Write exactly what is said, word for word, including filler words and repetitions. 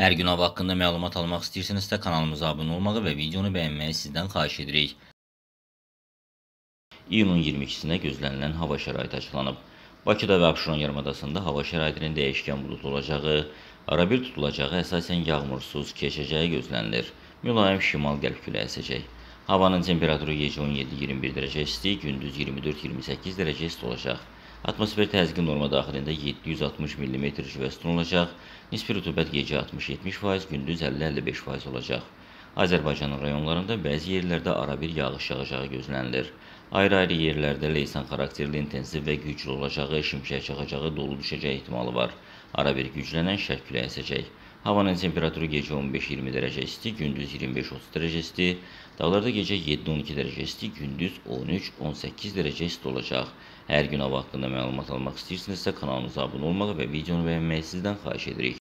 Her gün hava hakkında məlumat almaq istəyirsinizsə kanalımıza abunə olmağı və videonu bəyənməyi sizdən xahiş edirik. İyunun iyirmi ikisinə gözlənilən hava şəraiti açıqlanıb. Bakıda və Abşeron yarımadasında hava şəraitinin dəyişkən bulutlu olacağı, arabir tutulacağı, əsasən yağmursuz keçəcəyi gözlənilir. Mülayim şimal qərb küləyi əsəcək. Havanın temperaturu gecə on yeddi iyirmi bir dərəcə isti, gündüz iyirmi dörd iyirmi səkkiz dərəcə isti olacaq. Atmosfer təzyiqi norma daxilində yeddi yüz altmış millimetr civə sütun olacaq. Nisbi rütubət gecə altmış yetmiş faiz, gündüz əlli əlli beş faiz olacaq. Azərbaycanın rayonlarında bəzi yerlərdə arabir yağış yağacağı gözlənilir. Ayrı-ayrı yerlərdə leysan xarakterli intensiv və güclü olacağı, şimşək çaxacağı, dolu düşəcəyi ehtimalı var. Arabir güclənən şərq küləyi əsəcək. Havanın temperaturu gecə on beş iyirmi dərəcə isti, gündüz iyirmi beş otuz dərəcə isti. Dağlarda gecə yeddi on iki dərəcə isti, gündüz on üç on səkkiz dərəcə isti olacaq. Hər gün hava haqqında məlumat almaq istəyirsinizsə kanalımıza abunə olmağı və videonu bəyənməyi sizdən xahiş edirik.